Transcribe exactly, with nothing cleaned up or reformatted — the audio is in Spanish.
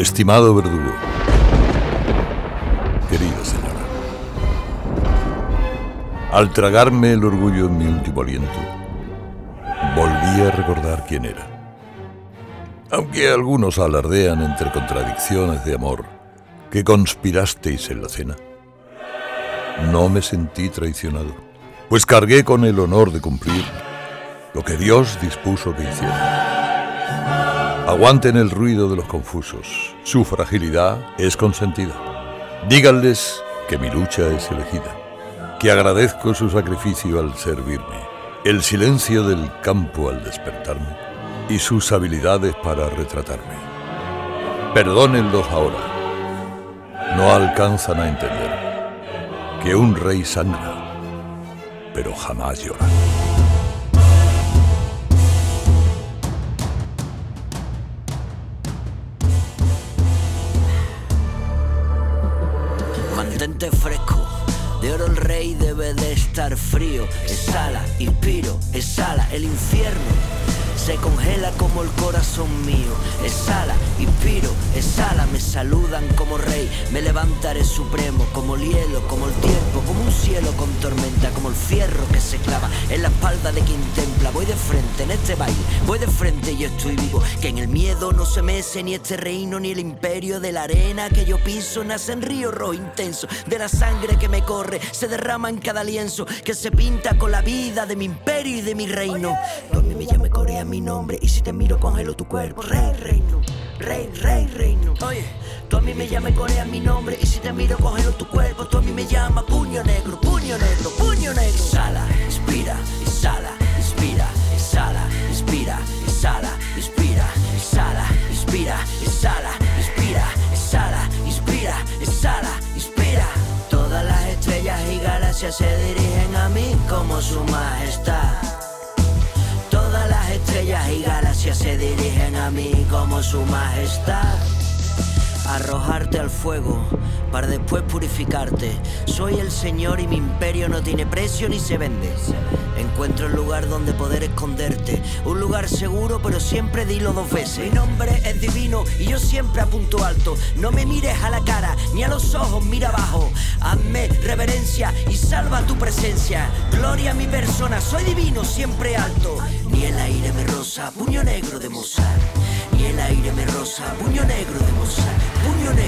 Estimado verdugo, querida señora, al tragarme el orgullo en mi último aliento, volví a recordar quién era. Aunque algunos alardean entre contradicciones de amor que conspirasteis en la cena, no me sentí traicionado, pues cargué con el honor de cumplir lo que Dios dispuso que hiciera. Aguanten el ruido de los confusos, su fragilidad es consentida. Díganles que mi lucha es elegida, que agradezco su sacrificio al servirme, el silencio del campo al despertarme y sus habilidades para retratarme. Perdónenlos ahora, no alcanzan a entender que un rey sangra, pero jamás llora. Mantente fresco, de oro el rey debe de estar frío. Exhala, inspiro, exhala, el infierno se congela como el corazón mío. Exhala, inspiro, exhala, me saludan como rey, me levantaré supremo, como el hielo, como el tiempo, como un cielo con tormenta, como el fierro que se clava en la espalda de quien templa. Voy de frente en este baile, voy de frente y yo estoy vivo, que en el miedo no se mece ni este reino ni el imperio de la arena que yo piso. Nace en río rojo intenso, de la sangre que me corre, se derrama en cada lienzo, que se pinta con la vida de mi imperio y de mi reino. Donde me llame Corea mi nombre, y si te miro congelo tu cuerpo. Rey, reino, rey, rey, reino. Oye, tú a mí me llamas Corea mi nombre, y si te miro congelo tu cuerpo. Tú a mí me llamas puño negro, puño negro, puño negro. Exhala, inspira, exhala, inspira, exhala, inspira, exhala, inspira, exhala, inspira, exhala, inspira, exhala, inspira, exhala, inspira. Todas las estrellas y galaxias se dirigen a mí como su majestad. Todas las estrellas y galaxias se dirigen a mí como su majestad. Arrojarte al fuego para después purificarte. Soy el Señor y mi imperio no tiene precio ni se vende. Encuentro un lugar donde poder esconderte, un lugar seguro, pero siempre dilo dos veces. Mi nombre es divino y yo siempre apunto alto. No me mires a la cara ni a los ojos, mira abajo. Hazme reverencia y salva tu presencia. Gloria a mi persona, soy divino, siempre alto. Ni el aire me roza, puño negro de Mozart. Ni el aire me roza, puño negro de Mozart. Puño negro.